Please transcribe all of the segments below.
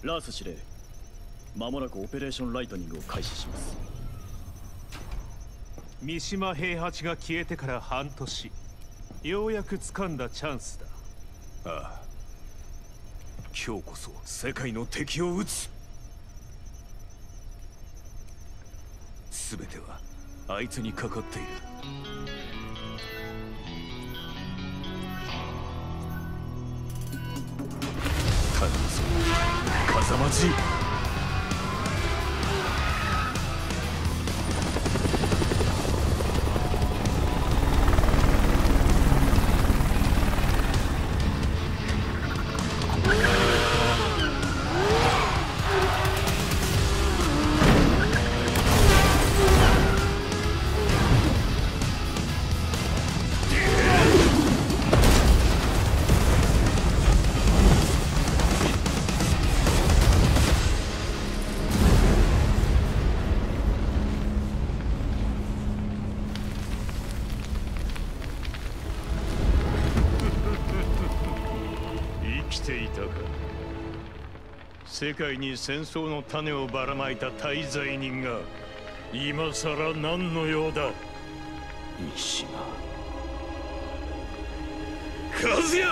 ラース司令、間もなくオペレーションライトニングを開始します。三島平八が消えてから半年、ようやく掴んだチャンスだ。ああ、今日こそ世界の敵を撃つ。全てはあいつにかかっている。頼むぞ、風間G。世界に戦争の種をばらまいた大罪人が今さら何の用だ。三島和也、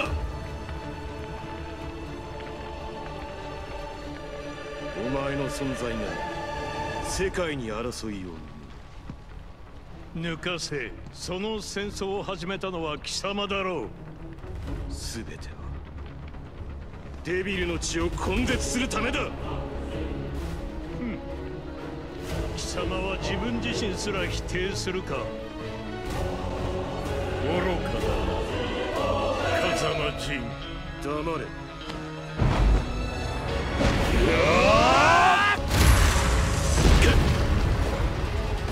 お前の存在が世界に争いを抜かせ、その戦争を始めたのは貴様だろう。全てはデビルの血を根絶するためだ。貴様は自分自身すら否定するか。愚かだ、風間ジン。黙れ。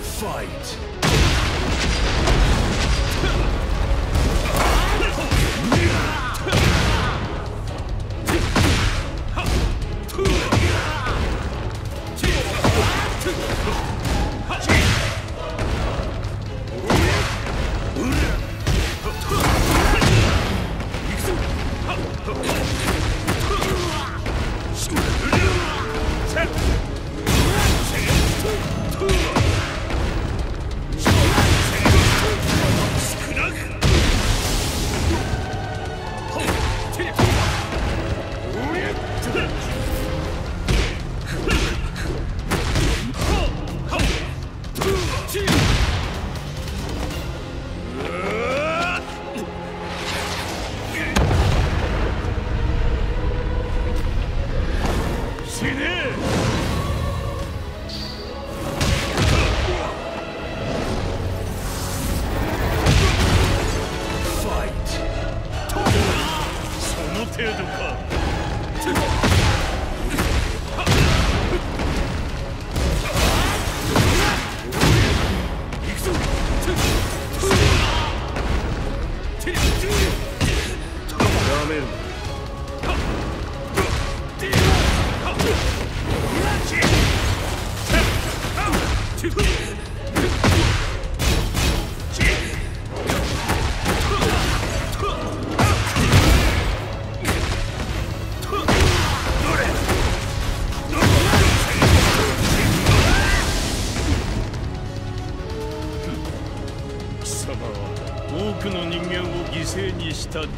ファイト。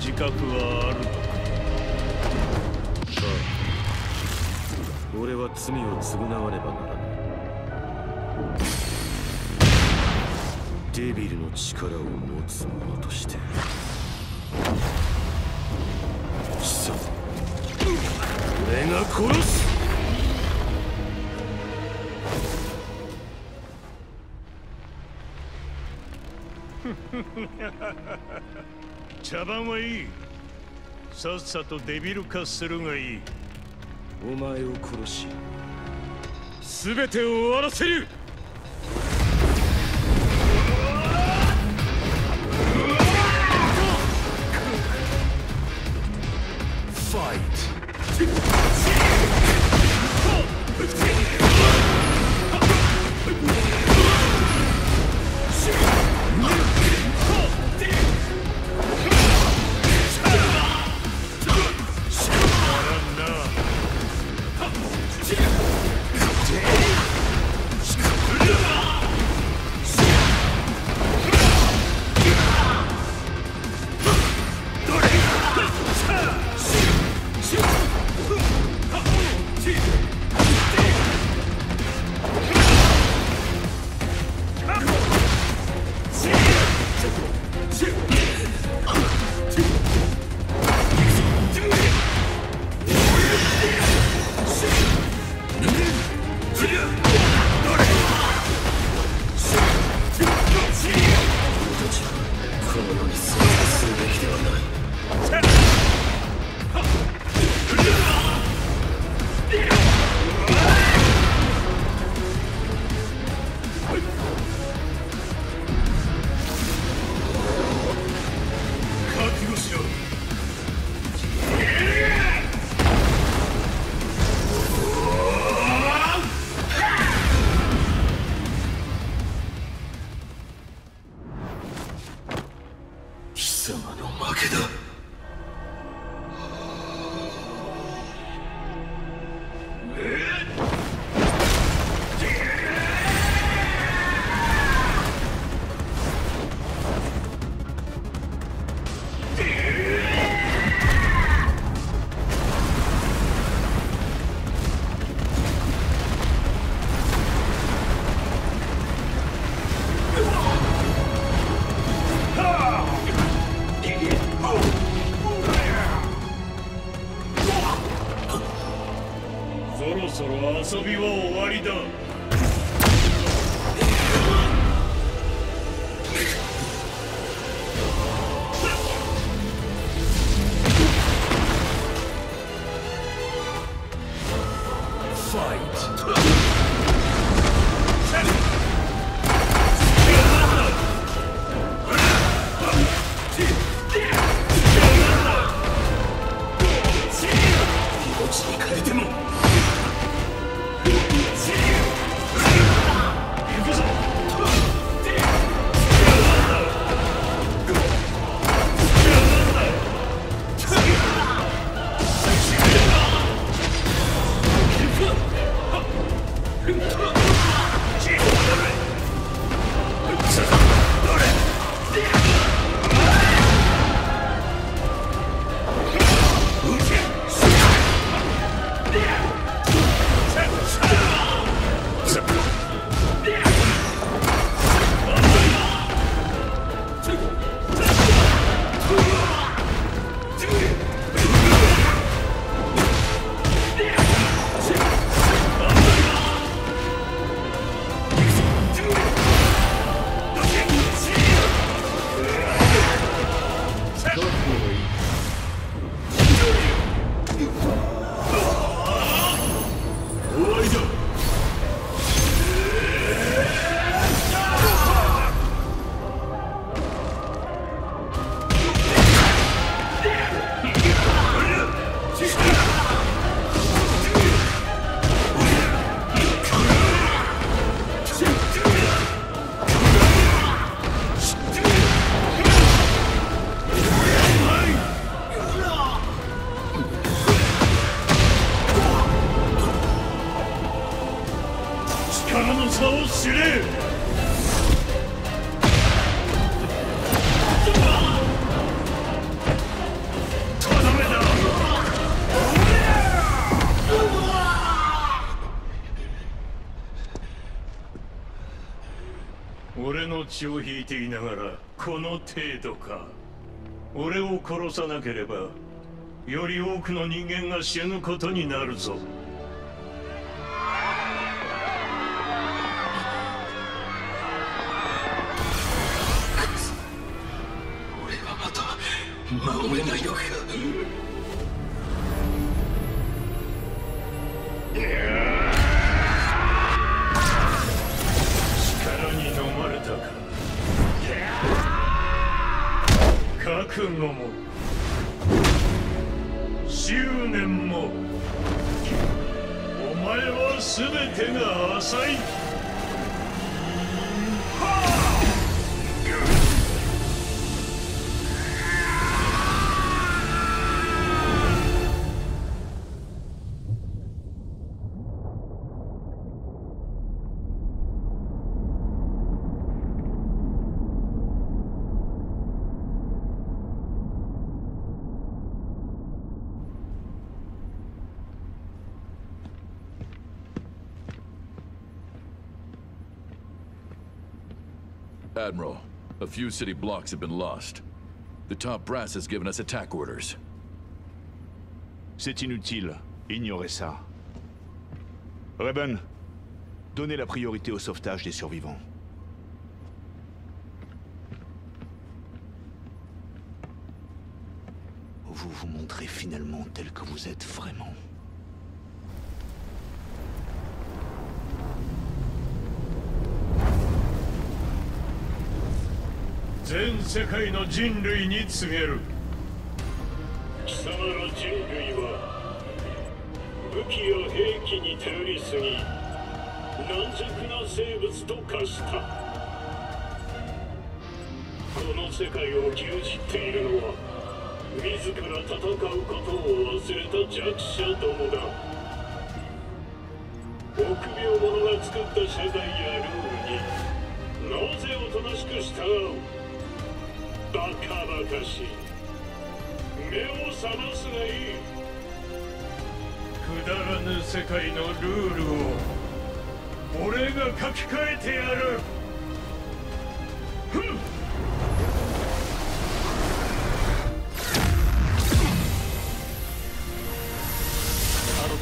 自覚はあるのか。俺は罪を償わねばならない。デビルの力を持つ者として。貴様、俺が殺す。茶番はいい。さっさとデビル化するがいい。お前を殺し、全てを終わらせる。ファイト。そろ遊びは終わりだ。俺の血を引いていながらこの程度か。俺を殺さなければより多くの人間が死ぬことになるぞ。守れないのか。力に飲まれたか。覚悟も執念もお前は全てが浅い。Admiral, a few city blocks have been lost. The top brass has given us attack orders. C'est inutile. Ignorez ça. Revan, donnez la priorité au sauvetage des survivants. Vous vous montrez finalement tel que vous êtes vraiment.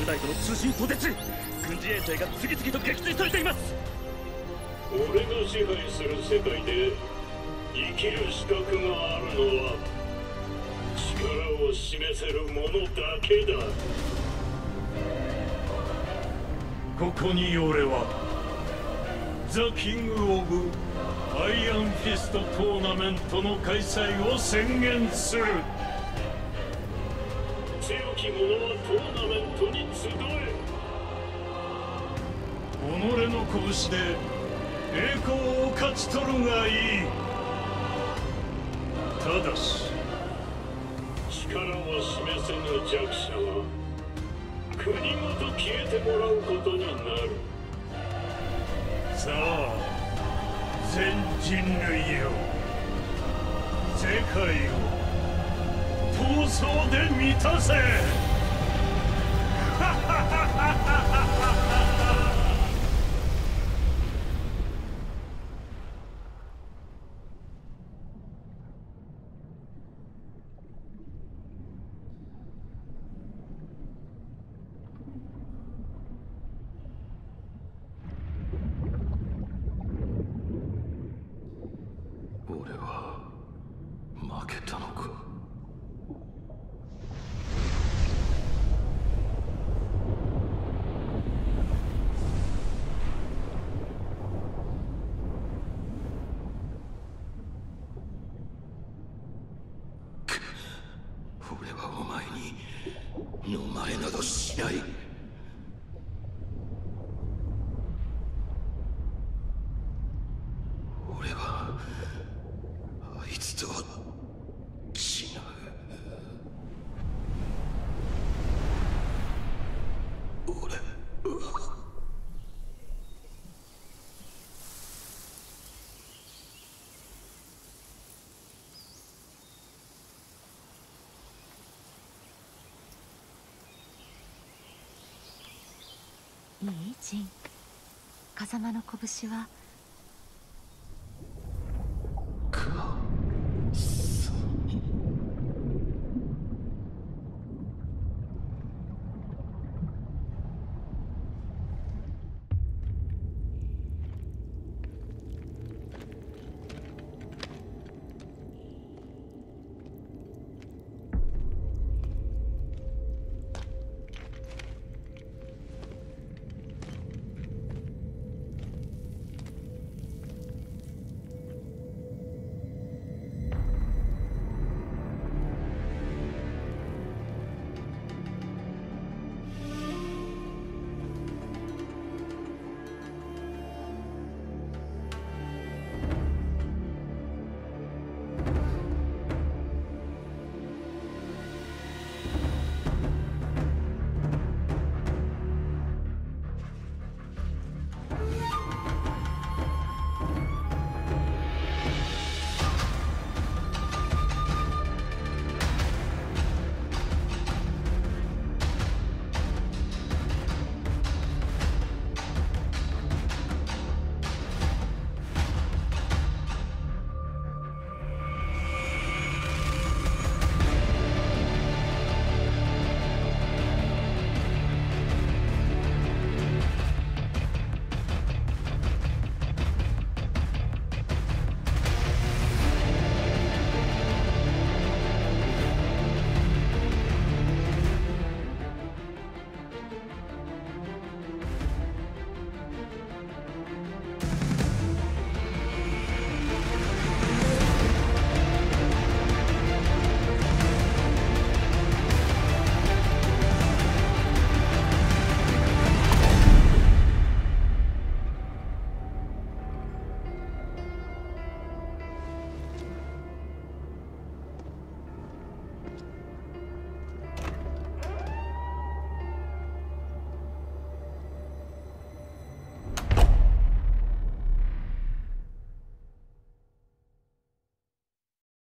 部隊との通信途絶、軍事衛星が次々と撃墜されています。俺が支配する世界で生きる資格があるのは力を示せる者だけだ。ここに俺はザ・キング・オブ・アイアンフィストトーナメントの開催を宣言する。強き者はトーナメントに集え、己の拳で栄光を勝ち取るがいい。ただし力を示せぬ弱者は国ごと消えてもらうことになる。さあ全人類よ、世界を闘争で満たせ。俺は負けたのか。ねえジン、風間の拳は